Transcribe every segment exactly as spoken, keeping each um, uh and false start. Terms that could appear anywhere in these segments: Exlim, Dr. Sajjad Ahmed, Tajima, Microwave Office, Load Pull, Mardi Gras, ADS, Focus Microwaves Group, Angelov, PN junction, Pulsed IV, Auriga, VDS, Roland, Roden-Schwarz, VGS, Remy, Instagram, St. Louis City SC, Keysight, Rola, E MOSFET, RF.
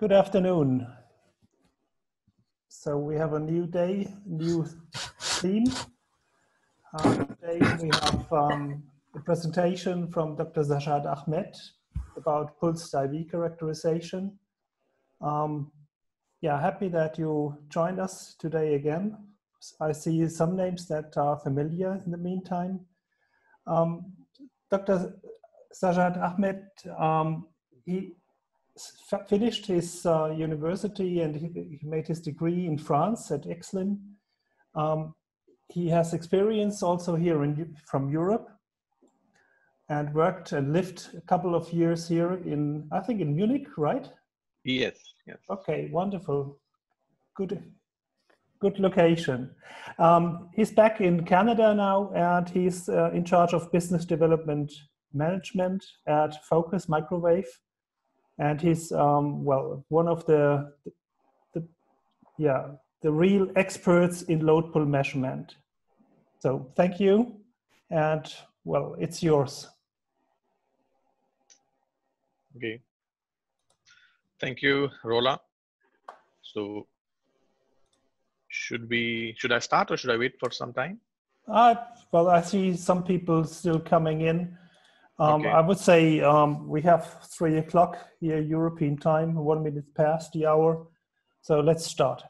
Good afternoon. So we have a new day, new theme. Uh, today we have um, a presentation from Doctor Sajjad Ahmed about pulsed I V characterization. Um, yeah, happy that you joined us today again. I see some names that are familiar in the meantime. Um, Doctor Sajjad Ahmed, um, he finished his uh, university and he, he made his degree in France at Exlim. Um, he has experience also here in, from Europe, and worked and lived a couple of years here in, I think in Munich, right? Yes, yes. Okay, wonderful. Good, good location. Um, he's back in Canada now, and he's uh, in charge of business development management at Focus Microwave. And he's um, well, one of the, the, yeah, the real experts in load pull measurement. So thank you, and well, it's yours. Okay. Thank you, Rola. So, should we? Should I start, or should I wait for some time? Uh, well, I see some people still coming in. Um, okay. I would say um, we have three o'clock here European time, one minute past the hour. So let's start.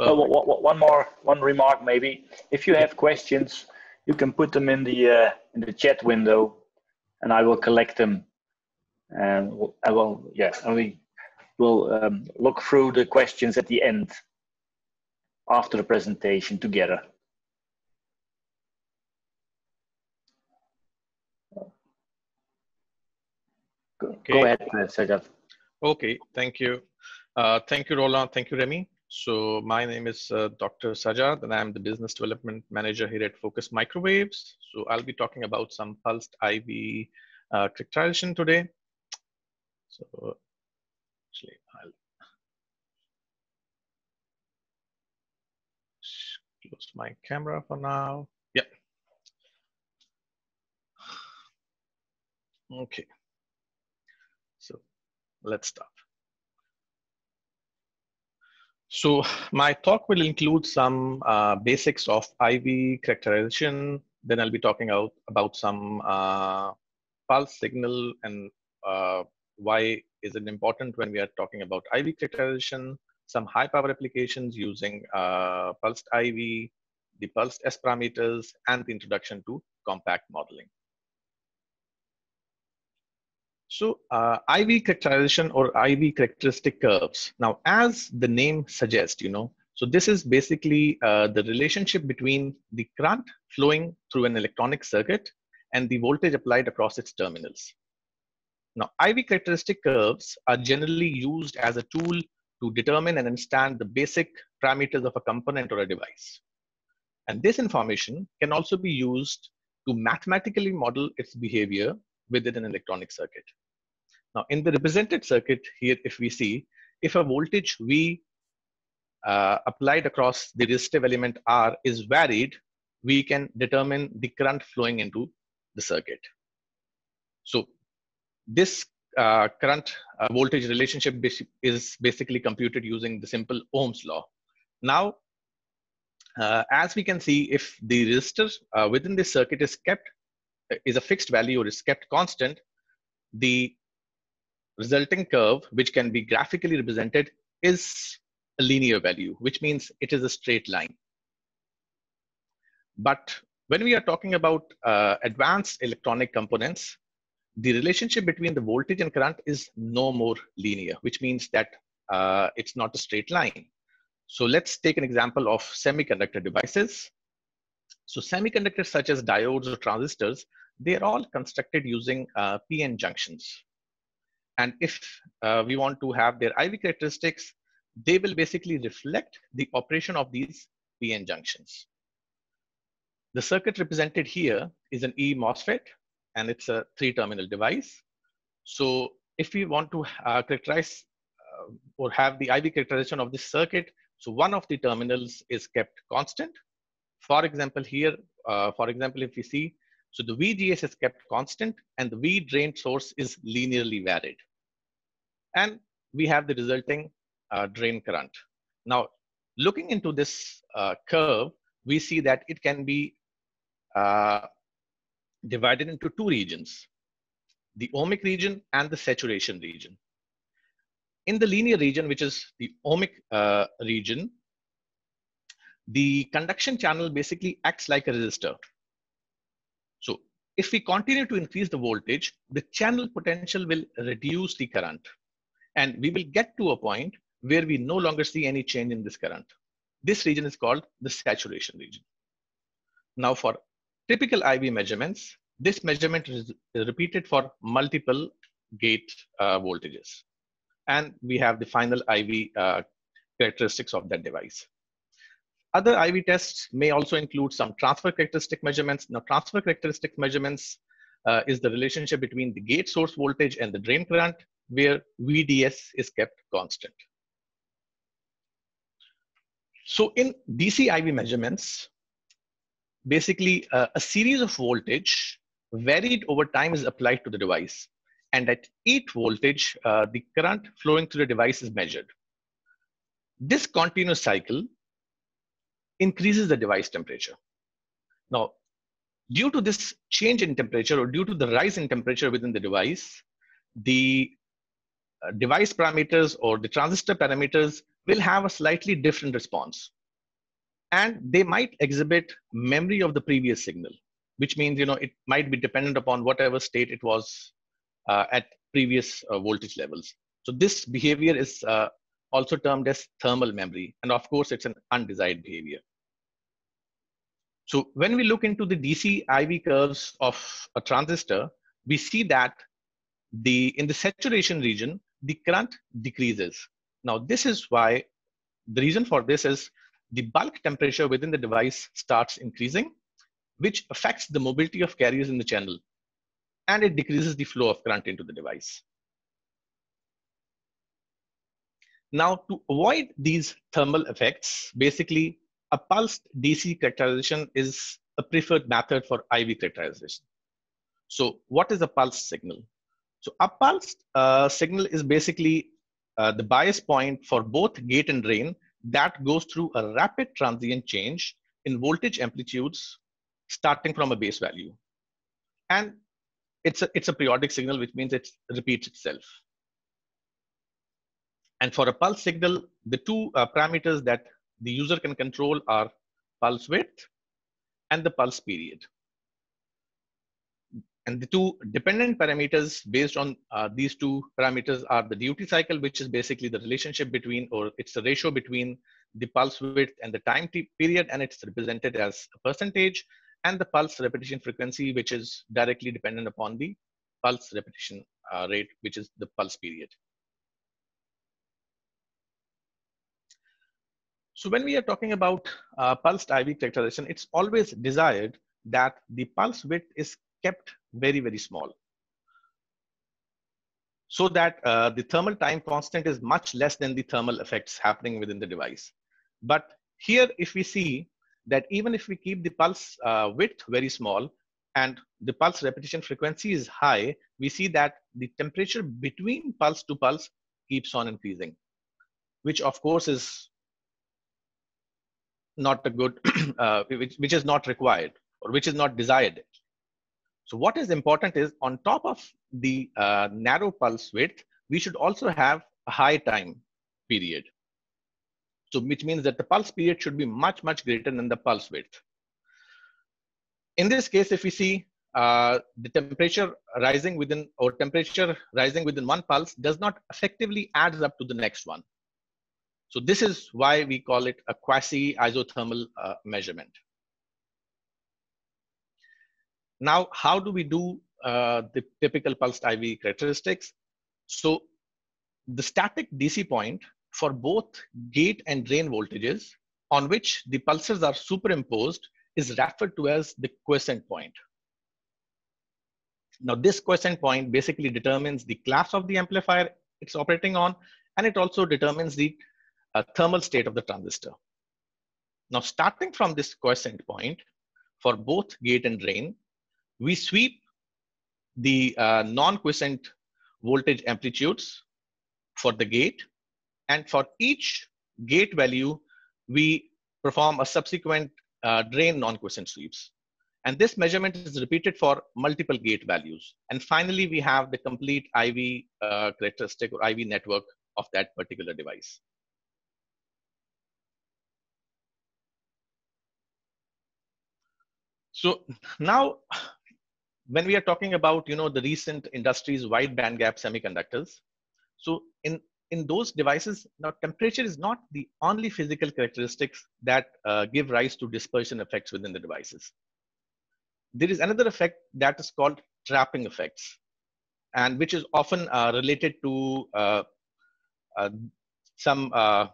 Uh, one more, one remark maybe. If you have questions, you can put them in the uh, in the chat window, and I will collect them. And I will, yeah, and we will um, look through the questions at the end after the presentation together. Okay. Go ahead, Sajjad. Okay, thank you. Uh, thank you, Roland. Thank you, Remy. So my name is uh, Doctor Sajjad, and I'm the Business Development Manager here at Focus Microwaves. So I'll be talking about some pulsed I V uh, characterization today. So actually, I'll close my camera for now. Yeah. Okay. Let's start. So my talk will include some uh, basics of I V characterization. Then I'll be talking out about some uh, pulse signal and uh, why is it important when we are talking about I V characterization, some high power applications using uh, pulsed I V, the pulsed S parameters, and the introduction to compact modeling. So uh, I V characterization or I V characteristic curves. Now, as the name suggests, you know, so this is basically uh, the relationship between the current flowing through an electronic circuit and the voltage applied across its terminals. Now, I V characteristic curves are generally used as a tool to determine and understand the basic parameters of a component or a device. And this information can also be used to mathematically model its behavior within an electronic circuit. Now, in the represented circuit here, if we see, if a voltage V uh, applied across the resistive element R is varied, we can determine the current flowing into the circuit. So this uh, current uh, voltage relationship is basically computed using the simple Ohm's law. Now, uh, as we can see, if the resistor uh, within this circuit is kept is a fixed value or is kept constant, the resulting curve, which can be graphically represented, is a linear value, which means it is a straight line. But when we are talking about uh, advanced electronic components, the relationship between the voltage and current is no more linear, which means that uh, it's not a straight line. So let's take an example of semiconductor devices. So semiconductors such as diodes or transistors, they are all constructed using uh, P N junctions. And if uh, we want to have their I V characteristics, they will basically reflect the operation of these P N junctions. The circuit represented here is an E MOSFET, and it's a three-terminal device. So if we want to uh, characterize uh, or have the I V characterization of this circuit, so one of the terminals is kept constant. For example, here, uh, for example, if we see, so the V G S is kept constant and the V drain source is linearly varied. And we have the resulting uh, drain current. Now, looking into this uh, curve, we see that it can be uh, divided into two regions, the ohmic region and the saturation region. In the linear region, which is the ohmic uh, region, the conduction channel basically acts like a resistor. So if we continue to increase the voltage, the channel potential will reduce the current, and we will get to a point where we no longer see any change in this current. This region is called the saturation region. Now, for typical I V measurements, this measurement is repeated for multiple gate uh, voltages, and we have the final I V uh, characteristics of that device. Other I V tests may also include some transfer characteristic measurements. Now, transfer characteristic measurements uh, is the relationship between the gate source voltage and the drain current, where V D S is kept constant. So in D C I V measurements, basically uh, a series of voltage varied over time is applied to the device. And at each voltage, uh, the current flowing through the device is measured. This continuous cycle increases the device temperature. Now, due to this change in temperature, or due to the rise in temperature within the device, the uh, device parameters or the transistor parameters will have a slightly different response. And they might exhibit memory of the previous signal, which means, you know, it might be dependent upon whatever state it was uh, at previous uh, voltage levels. So this behavior is uh, also termed as thermal memory. And of course, it's an undesired behavior. So when we look into the D C I V curves of a transistor, we see that the in the saturation region, the current decreases. Now, this is why the reason for this is the bulk temperature within the device starts increasing, which affects the mobility of carriers in the channel, and it decreases the flow of current into the device. Now, to avoid these thermal effects, basically a pulsed D C characterization is a preferred method for I V characterization. So what is a pulsed signal? So a pulsed uh, signal is basically uh, the bias point for both gate and drain that goes through a rapid transient change in voltage amplitudes starting from a base value. And it's a, it's a periodic signal, which means it repeats itself. And for a pulse signal, the two uh, parameters that the user can control are pulse width and the pulse period. And the two dependent parameters based on uh, these two parameters are the duty cycle, which is basically the relationship between, or it's the ratio between the pulse width and the time period, and it's represented as a percentage, and the pulse repetition frequency, which is directly dependent upon the pulse repetition uh, rate, which is the pulse period. So when we are talking about uh, pulsed I V characterization, it's always desired that the pulse width is kept very, very small, so that uh, the thermal time constant is much less than the thermal effects happening within the device. But here, if we see that even if we keep the pulse uh, width very small and the pulse repetition frequency is high, we see that the temperature between pulse to pulse keeps on increasing, which of course is not a good, uh, which, which is not required, or which is not desired. So what is important is, on top of the uh, narrow pulse width, we should also have a high time period. So which means that the pulse period should be much, much greater than the pulse width. In this case, if we see uh, the temperature rising within, or temperature rising within one pulse does not effectively add up to the next one. So this is why we call it a quasi-isothermal uh, measurement. Now, how do we do uh, the typical pulsed I V characteristics? So the static D C point for both gate and drain voltages on which the pulses are superimposed is referred to as the quiescent point. Now, this quiescent point basically determines the class of the amplifier it's operating on, and it also determines the uh, thermal state of the transistor. Now, starting from this quiescent point for both gate and drain, we sweep the uh, non-quiescent voltage amplitudes for the gate, and for each gate value, we perform a subsequent uh, drain non-quiescent sweeps. And this measurement is repeated for multiple gate values. And finally, we have the complete I V uh, characteristic or I V network of that particular device. So now, when we are talking about, you know, the recent industry's wide bandgap semiconductors, so in, in those devices, now temperature is not the only physical characteristics that uh, give rise to dispersion effects within the devices. There is another effect that is called trapping effects, and which is often uh, related to uh, uh, some uh,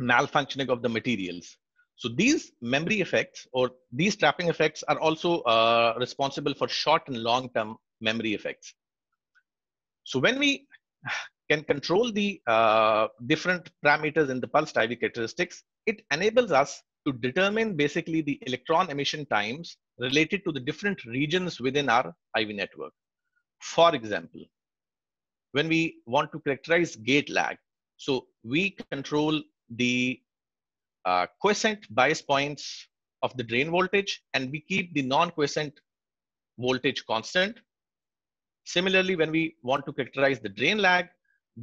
malfunctioning of the materials. So these memory effects or these trapping effects are also uh, responsible for short and long-term memory effects. So when we can control the uh, different parameters in the pulsed I V characteristics, it enables us to determine basically the electron emission times related to the different regions within our I V network. For example, when we want to characterize gate lag, so we control the uh, quiescent bias points of the drain voltage, and we keep the non-quiescent voltage constant. Similarly, when we want to characterize the drain lag,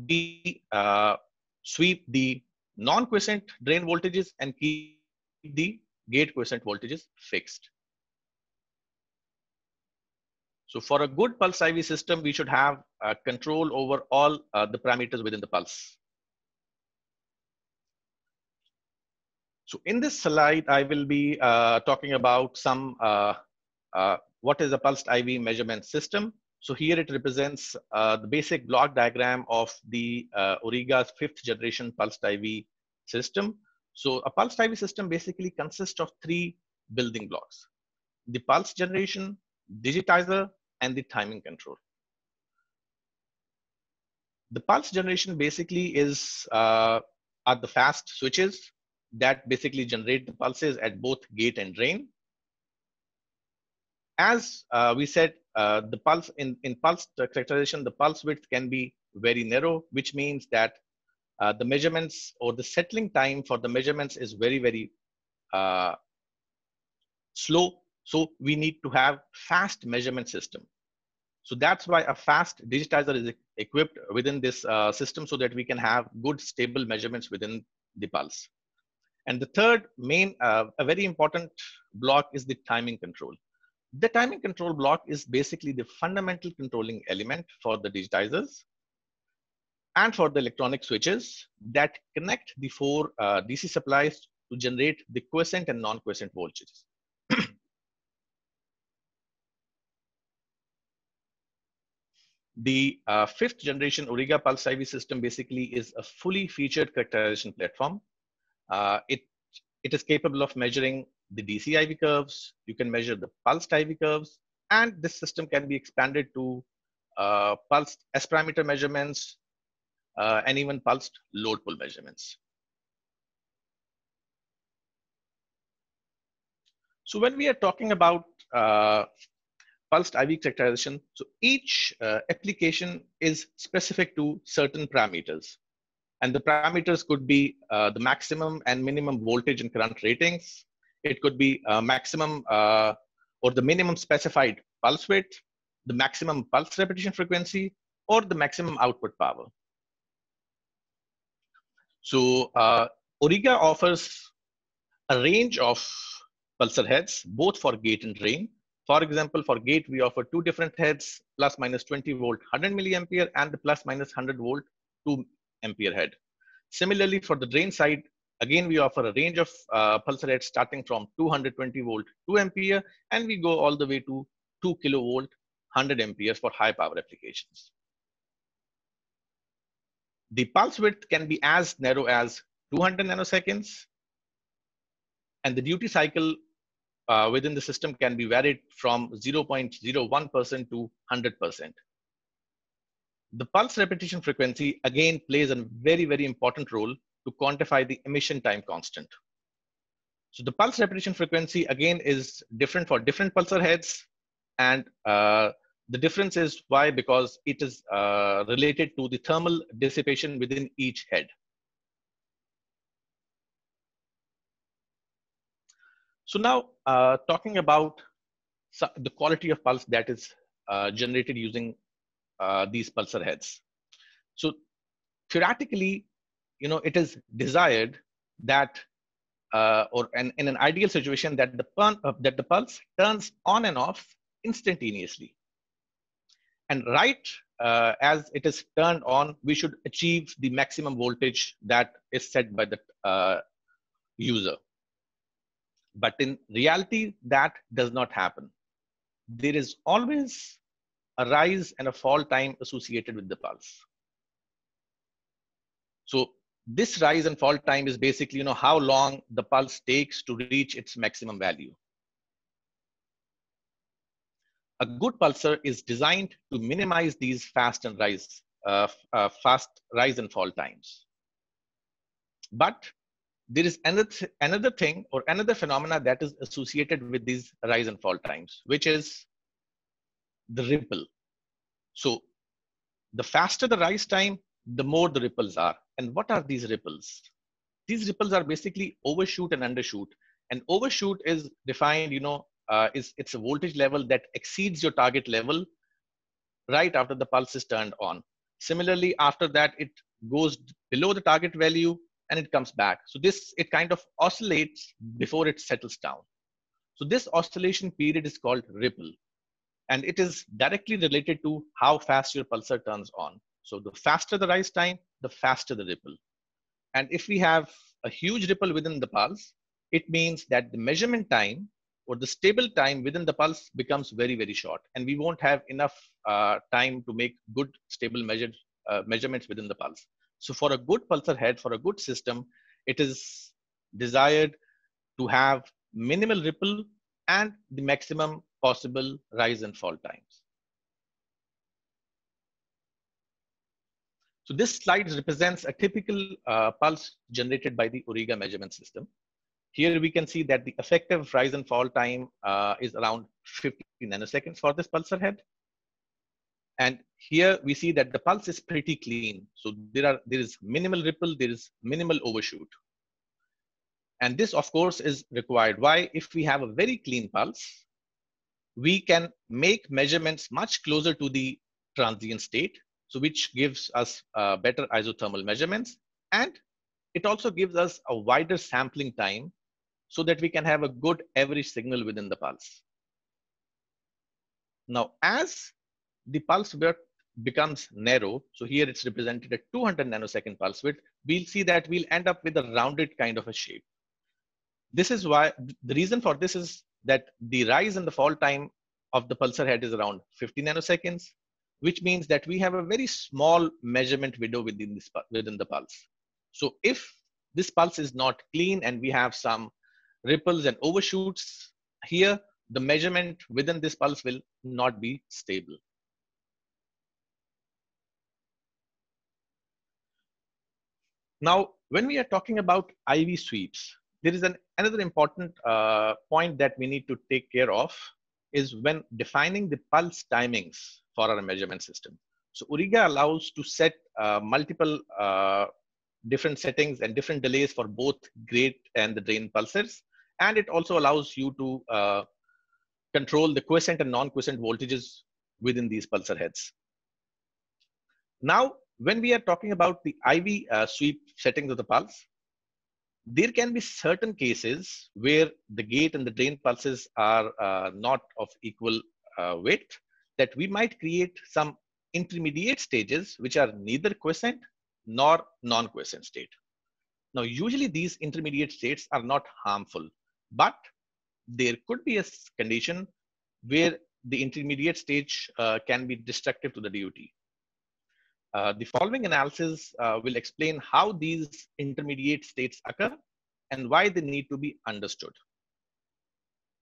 we uh, sweep the non-quiescent drain voltages and keep the gate quiescent voltages fixed. So for a good pulse I V system, we should have uh, control over all uh, the parameters within the pulse. So in this slide, I will be uh, talking about some, uh, uh, what is a pulsed I V measurement system. So here it represents uh, the basic block diagram of the uh, Auriga's fifth generation pulsed I V system. So a pulsed I V system basically consists of three building blocks: the pulse generation, digitizer, and the timing control. The pulse generation basically is uh, are the fast switches that basically generate the pulses at both gate and drain. As uh, we said, uh, the pulse in, in pulse characterization, the pulse width can be very narrow, which means that uh, the measurements or the settling time for the measurements is very, very uh, slow. So we need to have fast measurement system. So that's why a fast digitizer is equipped within this uh, system, so that we can have good stable measurements within the pulse. And the third main, uh, a very important block is the timing control. The timing control block is basically the fundamental controlling element for the digitizers and for the electronic switches that connect the four uh, D C supplies to generate the quiescent and non-quiescent voltages. The uh, fifth generation Auriga Pulse I V system basically is a fully featured characterization platform. Uh, it, it is capable of measuring the D C I V curves. You can measure the pulsed I V curves, and this system can be expanded to uh, pulsed S parameter measurements uh, and even pulsed load pull measurements. So when we are talking about uh, pulsed I V characterization, so each uh, application is specific to certain parameters, and the parameters could be uh, the maximum and minimum voltage and current ratings. It could be uh, maximum uh, or the minimum specified pulse width, the maximum pulse repetition frequency, or the maximum output power. So uh, Auriga offers a range of pulsar heads, both for gate and drain. For example, for gate, we offer two different heads, plus minus twenty volt, one hundred milliampere, and the plus minus one hundred volt, two ampere head. Similarly, for the drain side, again, we offer a range of uh, pulsar heads starting from two hundred twenty volt, two ampere, and we go all the way to two kilovolt, one hundred ampere for high power applications. The pulse width can be as narrow as two hundred nanoseconds, and the duty cycle Uh, within the system can be varied from zero point zero one percent to one hundred percent. The pulse repetition frequency again plays a very, very important role to quantify the emission time constant. So the pulse repetition frequency again is different for different pulsar heads, and uh, The difference is why? Because it is uh, related to the thermal dissipation within each head. So now uh, talking about the quality of pulse that is uh, generated using uh, these pulsar heads. So theoretically, you know, it is desired that uh, or an, in an ideal situation that the, uh, that the pulse turns on and off instantaneously. And right uh, as it is turned on, we should achieve the maximum voltage that is set by the uh, user. But in reality, that does not happen. There is always a rise and a fall time associated with the pulse. So this rise and fall time is basically, you know, how long the pulse takes to reach its maximum value. A good pulsar is designed to minimize these fast and rise, uh, uh, fast rise and fall times. But there is another another thing or another phenomena that is associated with these rise and fall times, which is the ripple. So the faster the rise time, the more the ripples are. And what are these ripples? These ripples are basically overshoot and undershoot. And overshoot is defined, you know, Uh, is it's a voltage level that exceeds your target level right after the pulse is turned on. Similarly, after that, it goes below the target value and it comes back. So this, it kind of oscillates before it settles down. So this oscillation period is called ripple, and it is directly related to how fast your pulsar turns on. So the faster the rise time, the faster the ripple. And if we have a huge ripple within the pulse, it means that the measurement time or the stable time within the pulse becomes very, very short, and we won't have enough uh, time to make good stable measured uh, measurements within the pulse. So for a good pulsar head, for a good system, it is desired to have minimal ripple and the maximum possible rise and fall times. So this slide represents a typical uh, pulse generated by the Auriga measurement system. Here we can see that the effective rise and fall time uh, is around fifty nanoseconds for this pulsar head. And here we see that the pulse is pretty clean. So there are there is minimal ripple, there is minimal overshoot. And this, of course, is required. Why? If we have a very clean pulse, we can make measurements much closer to the transient state, so which gives us uh, better isothermal measurements. And it also gives us a wider sampling time, so that we can have a good average signal within the pulse. Now, as the pulse width becomes narrow, so here it's represented at two hundred nanosecond pulse width, we'll see that we'll end up with a rounded kind of a shape. This is why, the reason for this is that the rise and the fall time of the pulsar head is around fifty nanoseconds, which means that we have a very small measurement window within this within the pulse. So if this pulse is not clean and we have some ripples and overshoots here, the measurement within this pulse will not be stable. Now, when we are talking about I V sweeps, there is an, another important uh, point that we need to take care of is when defining the pulse timings for our measurement system. So Auriga allows to set uh, multiple uh, different settings and different delays for both grate and the drain pulsars. And it also allows you to uh, control the quiescent and non-quiescent voltages within these pulsar heads. Now, when we are talking about the I V uh, sweep settings of the pulse, there can be certain cases where the gate and the drain pulses are uh, not of equal uh, width, that we might create some intermediate stages which are neither quiescent nor non-quiescent state. Now, usually these intermediate states are not harmful, but there could be a condition where the intermediate stage uh, can be destructive to the D U T. Uh, the following analysis uh, will explain how these intermediate states occur and why they need to be understood.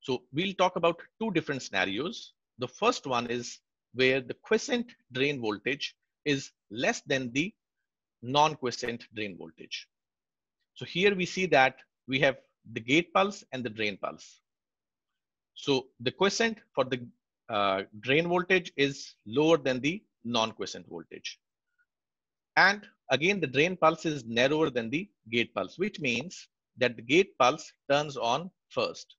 So we'll talk about two different scenarios. The first one is where the quiescent drain voltage is less than the non-quiescent drain voltage. So here we see that we have the gate pulse and the drain pulse. So the quiescent for the uh, drain voltage is lower than the non-quiescent voltage. And again, the drain pulse is narrower than the gate pulse, which means that the gate pulse turns on first.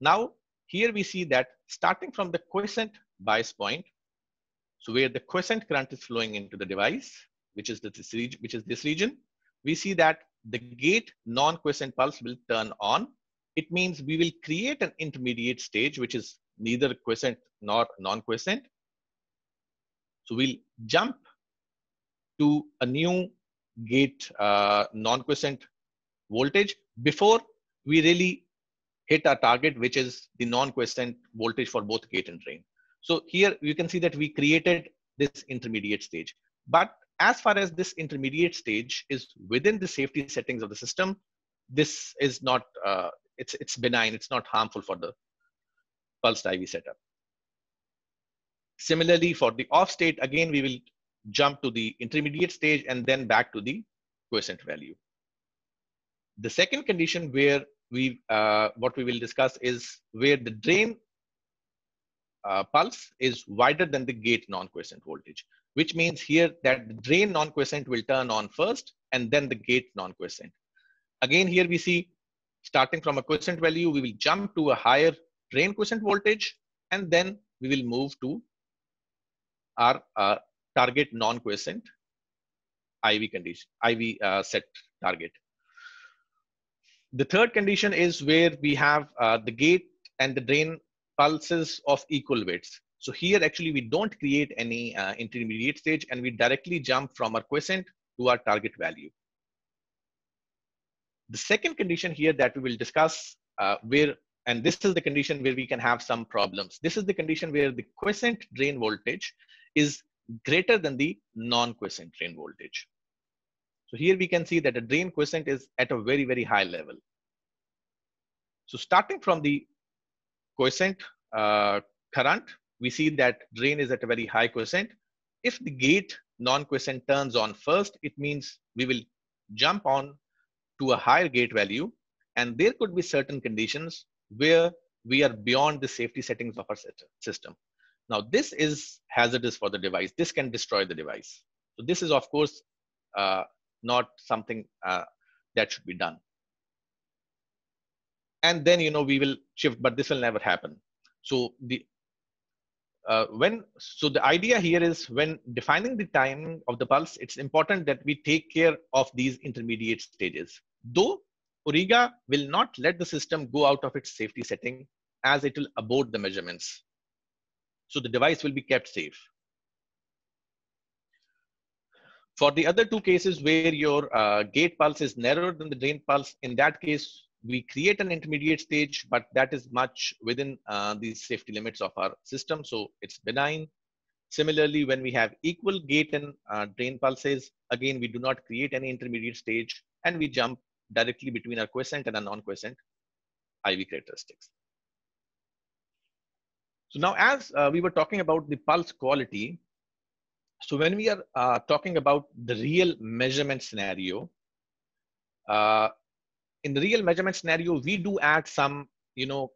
Now, here we see that starting from the quiescent bias point, so where the quiescent current is flowing into the device, which is, the, this, region, which is this region, we see that the gate non-quiescent pulse will turn on. It means we will create an intermediate stage, which is neither quiescent nor non-quiescent. So we'll jump to a new gate uh, non-quiescent voltage before we really hit our target, which is the non-quiescent voltage for both gate and drain. So here you can see that we created this intermediate stage. But as far as this intermediate stage is within the safety settings of the system, this is not, uh, it's, it's benign, it's not harmful for the pulsed I V setup. Similarly, for the off state, again, we will jump to the intermediate stage and then back to the quiescent value. The second condition where we, uh, what we will discuss is where the drain uh, pulse is wider than the gate non-quiescent voltage, which means here that the drain non-quiescent will turn on first and then the gate non-quiescent. Again, here we see starting from a quiescent value, we will jump to a higher drain quiescent voltage and then we will move to our uh, target non-quiescent I V condition, I V uh, set target. The third condition is where we have uh, the gate and the drain pulses of equal weights. So here actually we don't create any uh, intermediate stage and we directly jump from our quiescent to our target value. The second condition here that we will discuss uh, where, and this is the condition where we can have some problems. This is the condition where the quiescent drain voltage is greater than the non-quiescent drain voltage. So here we can see that the drain quiescent is at a very, very high level. So starting from the quiescent uh, current, we see that drain is at a very high quiescent. If the gate non-quiescent turns on first, it means we will jump on to a higher gate value. And there could be certain conditions where we are beyond the safety settings of our system. Now, this is hazardous for the device. This can destroy the device. So this is, of course, uh, not something uh, that should be done. And then, you know, we will shift, but this will never happen. So the, uh, when, so the idea here is when defining the time of the pulse, it's important that we take care of these intermediate stages. Though Auriga will not let the system go out of its safety setting as it will abort the measurements. So the device will be kept safe. For the other two cases where your uh, gate pulse is narrower than the drain pulse, in that case, we create an intermediate stage, but that is much within uh, the safety limits of our system, so it's benign. Similarly, when we have equal gate and uh, drain pulses, again, we do not create any intermediate stage, and we jump directly between our quiescent and our non-quiescent I V characteristics. So now, as uh, we were talking about the pulse quality, so when we are uh, talking about the real measurement scenario, uh, in the real measurement scenario, we do add some, you know,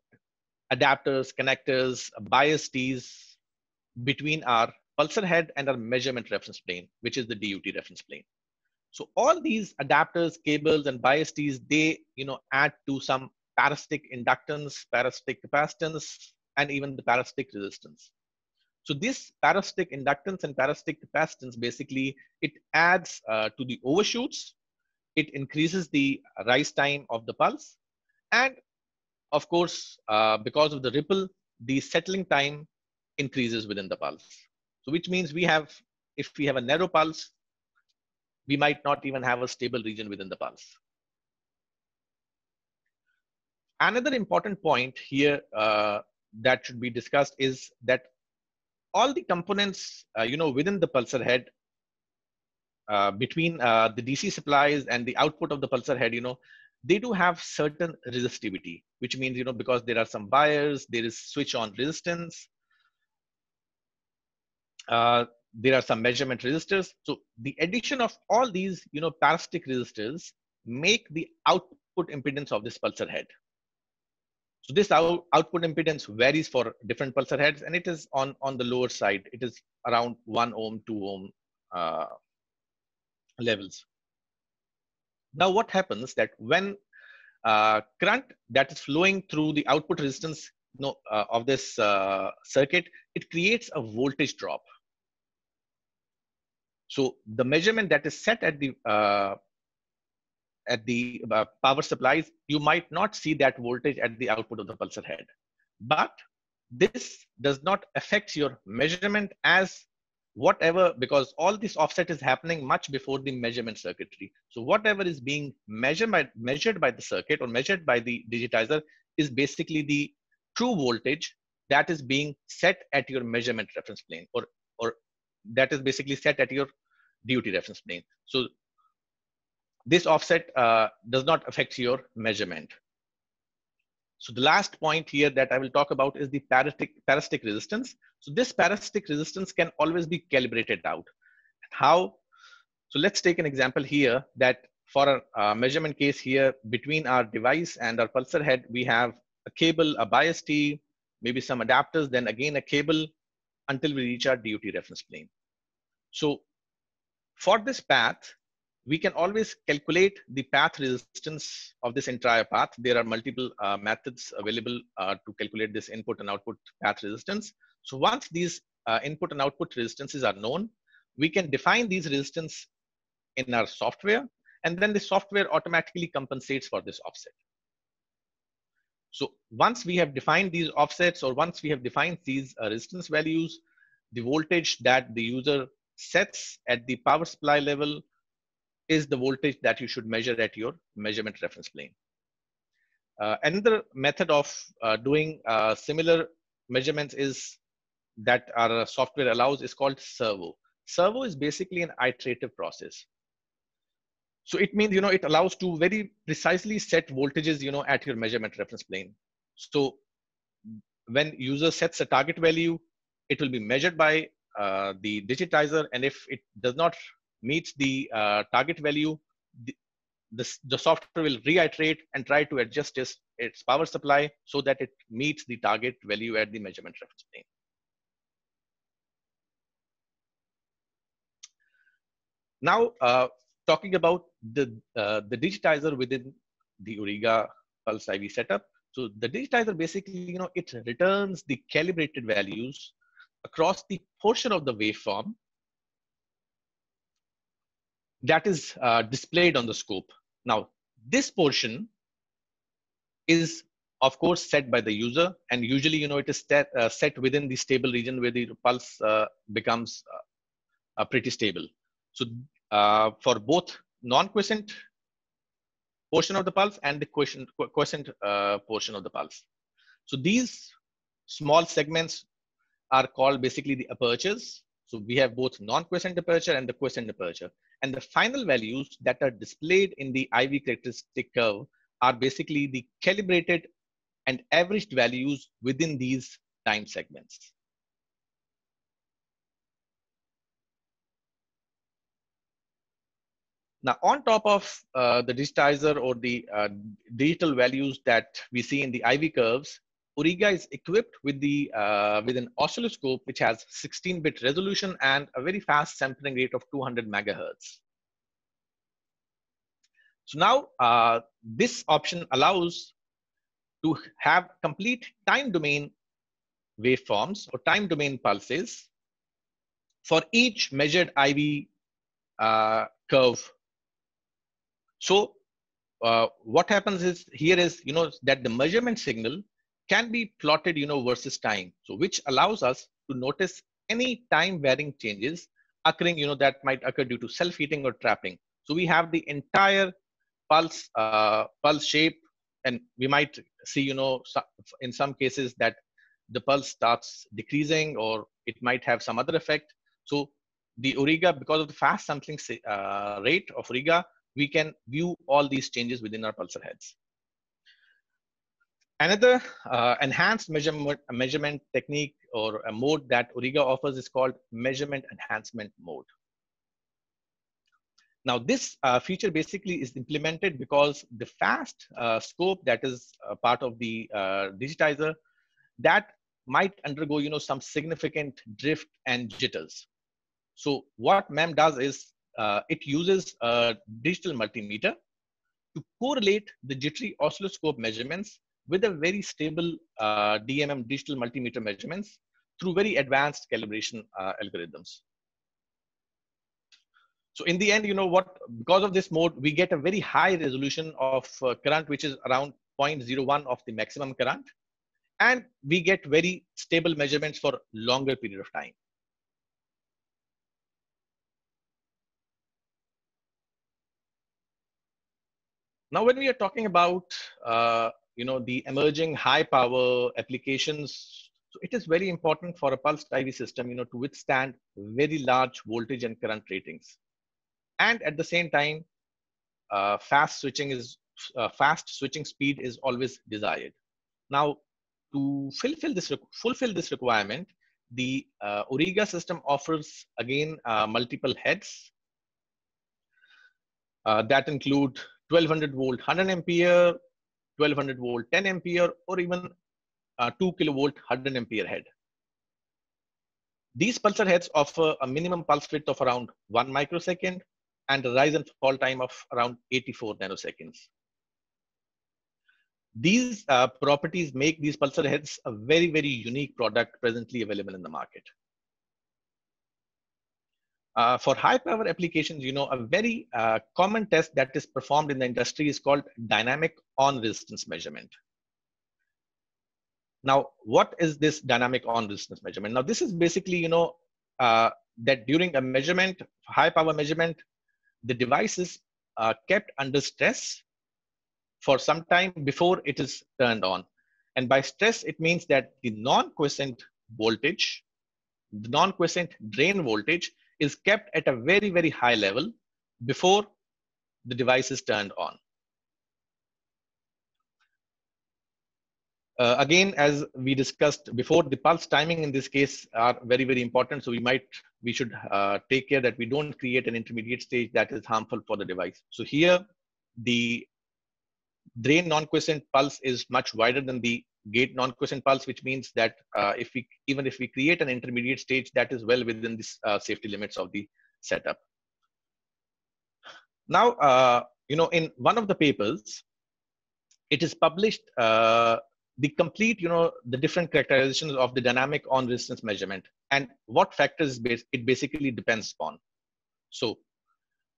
adapters, connectors, bias tees between our pulsar head and our measurement reference plane, which is the D U T reference plane. So all these adapters, cables, and bias tees, they, you know, add to some parasitic inductance, parasitic capacitance, and even the parasitic resistance. So this parasitic inductance and parasitic capacitance, basically, it adds uh, to the overshoots, it increases the rise time of the pulse, and of course, uh, because of the ripple, the settling time increases within the pulse. So which means we have, if we have a narrow pulse, we might not even have a stable region within the pulse. Another important point here uh, that should be discussed is that all the components, uh, you know, within the pulsar head, uh, between uh, the D C supplies and the output of the pulsar head, you know, they do have certain resistivity, which means, you know, because there are some wires, there is switch on resistance, uh, there are some measurement resistors. So the addition of all these, you know, parasitic resistors make the output impedance of this pulsar head. So this out, output impedance varies for different pulsar heads, and it is on, on the lower side. It is around one ohm, two ohm uh, levels. Now what happens that when uh, current that is flowing through the output resistance no, uh, of this uh, circuit, it creates a voltage drop. So the measurement that is set at the uh, at the uh, power supplies, you might not see that voltage at the output of the pulsar head. But this does not affect your measurement as whatever, because all this offset is happening much before the measurement circuitry. So whatever is being measured by, measured by the circuit or measured by the digitizer is basically the true voltage that is being set at your measurement reference plane, or, or that is basically set at your duty reference plane. So this offset uh, does not affect your measurement. So the last point here that I will talk about is the parasitic, parasitic resistance. So this parasitic resistance can always be calibrated out. How? So let's take an example here that for our uh, measurement case here, between our device and our pulsar head, we have a cable, a bias T, maybe some adapters, then again a cable until we reach our D U T reference plane. So for this path, we can always calculate the path resistance of this entire path. There are multiple uh, methods available uh, to calculate this input and output path resistance. So once these uh, input and output resistances are known, we can define these resistance in our software, and then the software automatically compensates for this offset. So once we have defined these offsets, or once we have defined these uh, resistance values, the voltage that the user sets at the power supply level is the voltage that you should measure at your measurement reference plane. Uh, another method of uh, doing uh, similar measurements is that our software allows is called servo. Servo is basically an iterative process. So it means, you know, it allows to very precisely set voltages, you know, at your measurement reference plane. So when user sets a target value, it will be measured by uh, the digitizer, and if it does not meets the uh, target value, the, the, the software will reiterate and try to adjust its, its power supply so that it meets the target value at the measurement reference plane. Now, uh, talking about the, uh, the digitizer within the Auriga Pulse I V setup. So the digitizer basically, you know, it returns the calibrated values across the portion of the waveform that is uh, displayed on the scope. Now, this portion is, of course, set by the user, and usually, you know, it is set, uh, set within the stable region where the pulse uh, becomes uh, uh, pretty stable. So uh, for both non-quiescent portion of the pulse and the quiescent, quiescent uh, portion of the pulse. So these small segments are called basically the apertures. So we have both non-quiescent aperture and the quiescent aperture. And the final values that are displayed in the I V characteristic curve are basically the calibrated and averaged values within these time segments. Now, on top of uh, the digitizer or the uh, digital values that we see in the I V curves, Auriga is equipped with, the, uh, with an oscilloscope which has sixteen bit resolution and a very fast sampling rate of two hundred megahertz. So now uh, this option allows to have complete time domain waveforms or time domain pulses for each measured I V uh, curve. So uh, what happens is here is, you know, that the measurement signal can be plotted, you know, versus time. So which allows us to notice any time varying changes occurring, you know, that might occur due to self-heating or trapping. So we have the entire pulse, uh, pulse shape, and we might see, you know, in some cases that the pulse starts decreasing, or it might have some other effect. So the Auriga, because of the fast sampling uh, rate of Auriga, we can view all these changes within our pulsar heads. Another uh, enhanced measurement, measurement technique or a mode that Auriga offers is called measurement enhancement mode. Now this uh, feature basically is implemented because the fast uh, scope that is uh, part of the uh, digitizer, that might undergo, you know, some significant drift and jitters. So what M E M does is uh, it uses a digital multimeter to correlate the jittery oscilloscope measurements with a very stable uh, D M M digital multimeter measurements through very advanced calibration uh, algorithms. So in the end, you know what, because of this mode, we get a very high resolution of uh, current, which is around zero point zero one of the maximum current. And we get very stable measurements for longer period of time. Now, when we are talking about, uh, you know, the emerging high power applications, so it is very important for a pulsed I V system, you know, to withstand very large voltage and current ratings. And at the same time, uh, fast switching is, uh, fast switching speed is always desired. Now, to fulfill this, fulfill this requirement, the uh, Auriga system offers, again, uh, multiple heads uh, that include twelve hundred volt one hundred ampere, twelve hundred volt ten ampere, or even uh, two kilovolt one hundred ampere head. These pulsar heads offer a minimum pulse width of around one microsecond and a rise and fall time of around eighty-four nanoseconds. These uh, properties make these pulsar heads a very, very unique product presently available in the market. Uh, for high power applications, you know, a very uh, common test that is performed in the industry is called dynamic on resistance measurement. Now, what is this dynamic on resistance measurement? Now, this is basically, you know, uh, that during a measurement, high power measurement, the device is uh, kept under stress for some time before it is turned on. And by stress, it means that the non-quiescent voltage, the non-quiescent drain voltage is kept at a very, very high level before the device is turned on. Uh, again, as we discussed before, the pulse timing in this case are very, very important. So we might, we should uh, take care that we don't create an intermediate stage that is harmful for the device. So here, the drain non-quiescent pulse is much wider than the gate non-quiescent pulse, which means that uh, if we, even if we create an intermediate stage, that is well within the uh, safety limits of the setup. Now, uh, you know, in one of the papers, it is published uh, the complete, you know, the different characterizations of the dynamic on resistance measurement and what factors it basically depends upon. So,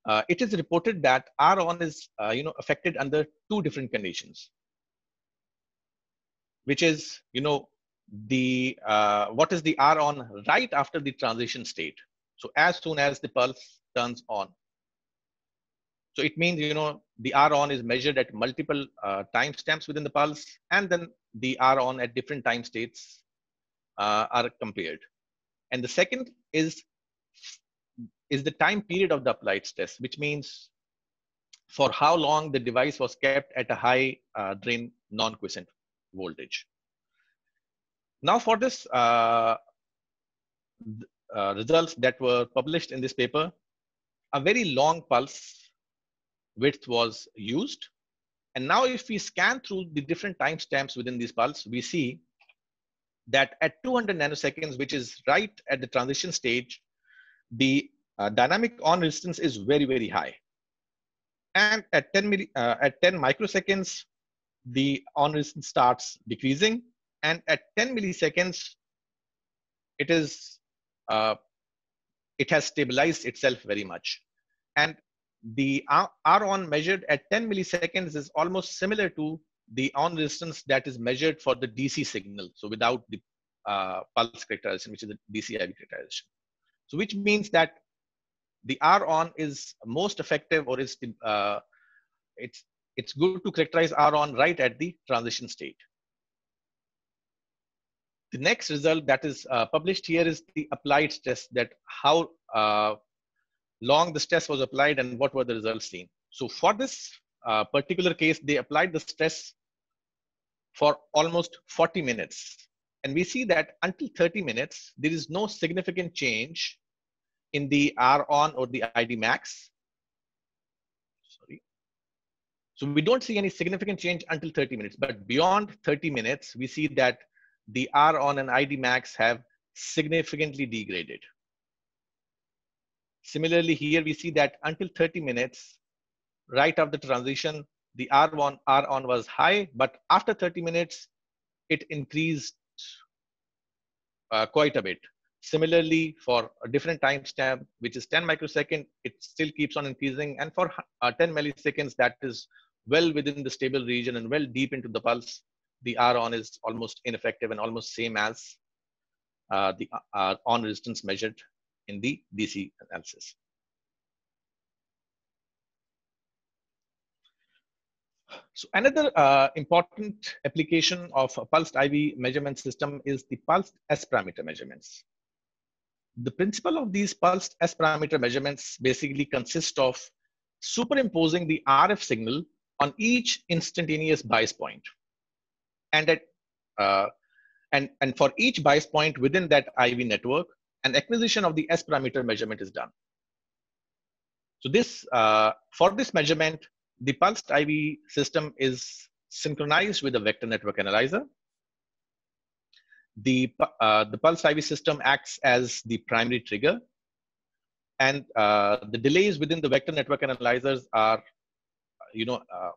Uh, it is reported that R on is, uh, you know, affected under two different conditions, which is, you know, the uh, what is the R on right after the transition state. So as soon as the pulse turns on. So it means, you know, the R on is measured at multiple uh, timestamps within the pulse, and then the R on at different time states uh, are compared. And the second is is the time period of the applied stress, which means for how long the device was kept at a high uh, drain non-quiescent voltage. Now for this uh, uh, results that were published in this paper, a very long pulse width was used. And now if we scan through the different timestamps within this pulse, we see that at two hundred nanoseconds, which is right at the transition stage, the Uh, dynamic on resistance is very, very high. And at ten microseconds, the on resistance starts decreasing. And at ten milliseconds, it is, uh, it has stabilized itself very much. And the R on measured at ten milliseconds is almost similar to the on resistance that is measured for the D C signal. So without the uh, pulse characterization, which is the D C I V characterization. So which means that the R on is most effective, or is uh, it's it's good to characterize R on right at the transition state. The next result that is uh, published here is the applied stress, that how uh, long the stress was applied and what were the results seen. So for this uh, particular case, they applied the stress for almost forty minutes, and we see that until thirty minutes there is no significant change in the R on or the I D max, So we don't see any significant change until thirty minutes, but beyond thirty minutes, we see that the R on and I D max have significantly degraded. Similarly, here we see that until thirty minutes, right after the transition, the R one, R on was high, but after thirty minutes, it increased uh, quite a bit. Similarly, for a different timestamp, which is ten microseconds, it still keeps on increasing. And for uh, ten milliseconds, that is well within the stable region and well deep into the pulse, the R on is almost ineffective and almost same as uh, the uh, on resistance measured in the D C analysis. So another uh, important application of a pulsed I V measurement system is the pulsed S parameter measurements. The principle of these pulsed S parameter measurements basically consists of superimposing the R F signal on each instantaneous bias point. And, at, uh, and, and for each bias point within that I V network, an acquisition of the S parameter measurement is done. So this, uh, for this measurement, the pulsed I V system is synchronized with a vector network analyzer. The, uh, the pulsed I V system acts as the primary trigger. And uh, the delays within the vector network analyzers are, you know, uh,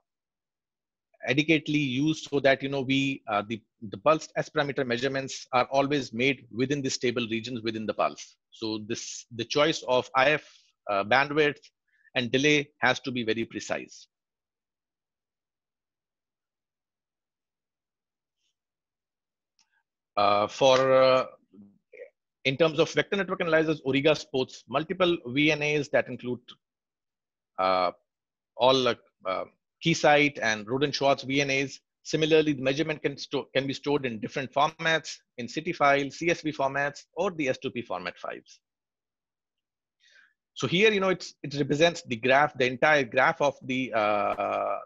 adequately used so that, you know, we, uh, the, the pulsed S parameter measurements are always made within the stable regions within the pulse. So this, the choice of I F uh, bandwidth and delay has to be very precise. Uh, for, uh, in terms of vector network analyzers, Auriga supports multiple V N As that include uh, all uh, uh, Keysight and Roden-Schwarz V N As. Similarly, the measurement can, can be stored in different formats, in C T files, C S V formats, or the S two P format files. So here, you know, it's, it represents the graph, the entire graph of the uh,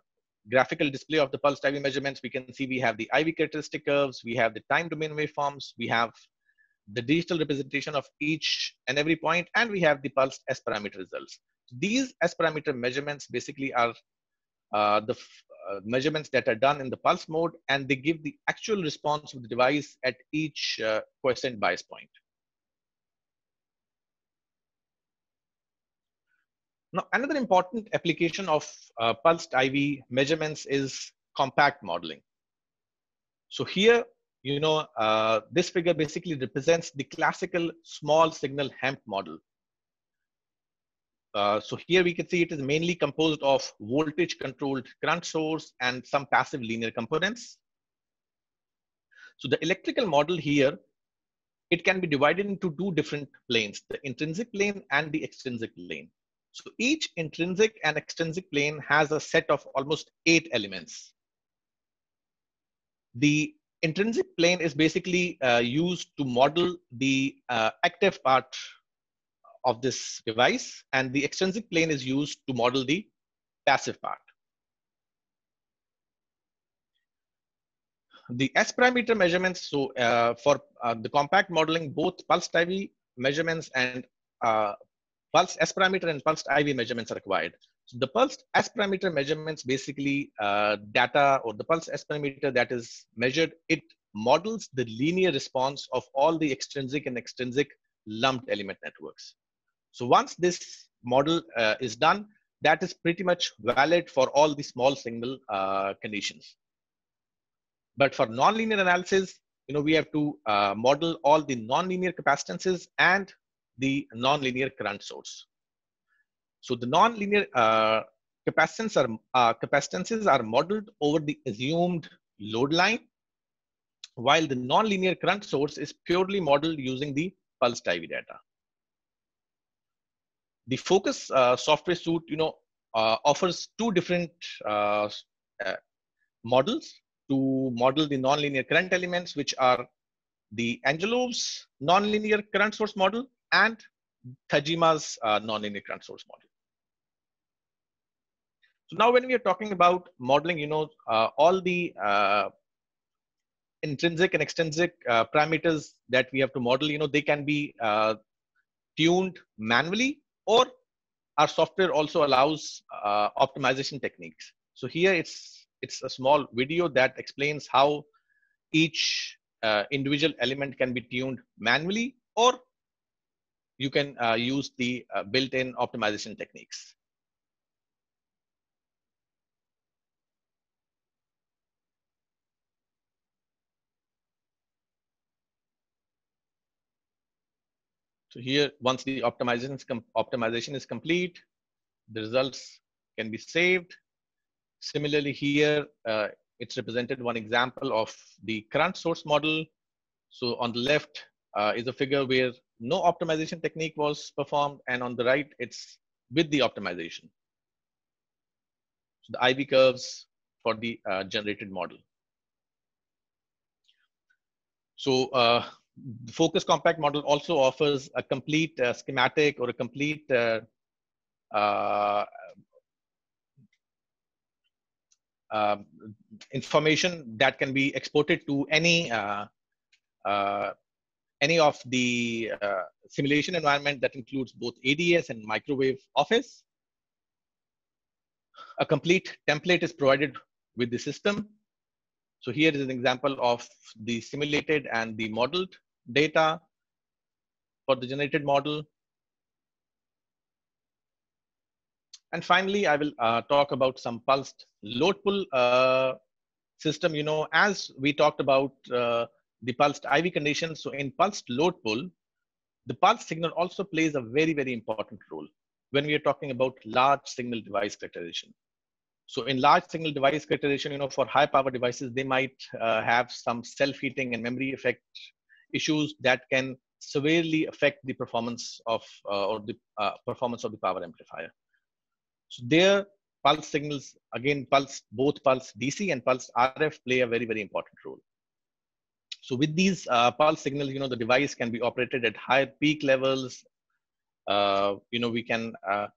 graphical display of the pulsed I V measurements. We can see we have the I V characteristic curves, we have the time domain waveforms, we have the digital representation of each and every point, and we have the pulsed S parameter results. These S parameter measurements basically are uh, the uh, measurements that are done in the pulse mode, and they give the actual response of the device at each uh, quiescent bias point. Now, another important application of uh, pulsed I V measurements is compact modeling. So here, you know, uh, this figure basically represents the classical small signal HAMP model. Uh, so here we can see it is mainly composed of voltage controlled current source and some passive linear components. So the electrical model here, it can be divided into two different planes, the intrinsic plane and the extrinsic plane. So each intrinsic and extrinsic plane has a set of almost eight elements. The intrinsic plane is basically uh, used to model the uh, active part of this device, and the extrinsic plane is used to model the passive part. The S parameter measurements, so uh, for uh, the compact modeling, both pulsed I V measurements and uh, pulsed S parameter and pulsed I V measurements are required. So the pulsed S parameter measurements basically uh, data or the pulsed S parameter that is measured, it models the linear response of all the extrinsic and extrinsic lumped element networks. So once this model uh, is done, that is pretty much valid for all the small signal uh, conditions. But for nonlinear analysis, you know, we have to uh, model all the nonlinear capacitances and the nonlinear current source. So the nonlinear uh, capacitance are, uh, capacitances are modeled over the assumed load line, while the nonlinear current source is purely modeled using the pulsed I V data. The Focus uh, software suite, you know, uh, offers two different uh, uh, models to model the nonlinear current elements, which are the Angelov's nonlinear current source model and Tajima's uh, nonlinear current source model. So now when we are talking about modeling, you know, uh, all the uh, intrinsic and extrinsic uh, parameters that we have to model, you know, they can be uh, tuned manually, or our software also allows uh, optimization techniques. So here it's it's a small video that explains how each uh, individual element can be tuned manually, or you can uh, use the uh, built-in optimization techniques. So here, once the optimization is, com optimization is complete, the results can be saved. Similarly here, uh, it's represented one example of the current source model. So on the left uh, is a figure where no optimization technique was performed, and on the right, it's with the optimization. So the I V curves for the uh, generated model. So uh, the Focus Compact model also offers a complete uh, schematic or a complete uh, uh, uh, information that can be exported to any uh, uh, any of the uh, simulation environment that includes both A D S and Microwave Office. A complete template is provided with the system. So here is an example of the simulated and the modeled data for the generated model. And finally, I will uh, talk about some pulsed load pull uh, system. You know, as we talked about uh, the pulsed I V conditions, so in pulsed load pull, the pulse signal also plays a very, very important role when we are talking about large signal device characterization. So in large signal device characterization, you know, for high power devices, they might uh, have some self-heating and memory effect issues that can severely affect the performance of uh, or the uh, performance of the power amplifier. So their pulse signals, again, pulse, both pulse D C and pulse R F play a very, very important role. So with these uh, pulse signals, you know, the device can be operated at higher peak levels. Uh, you know, we can uh,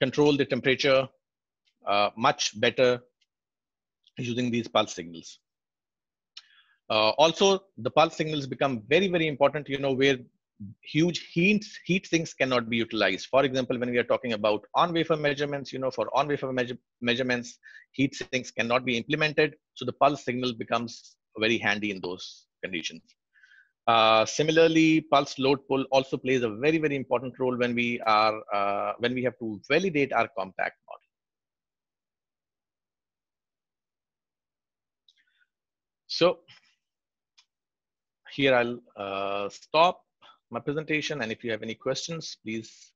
control the temperature uh, much better using these pulse signals. Uh, also, the pulse signals become very, very important, you know, where huge heat, heat sinks cannot be utilized. For example, when we are talking about on-wafer measurements, you know, for on-wafer measure, measurements, heat sinks cannot be implemented. So the pulse signal becomes very handy in those conditions. Uh, similarly, pulse load pull also plays a very, very important role when we are uh, when we have to validate our compact model. So here I'll uh, stop my presentation, and if you have any questions, please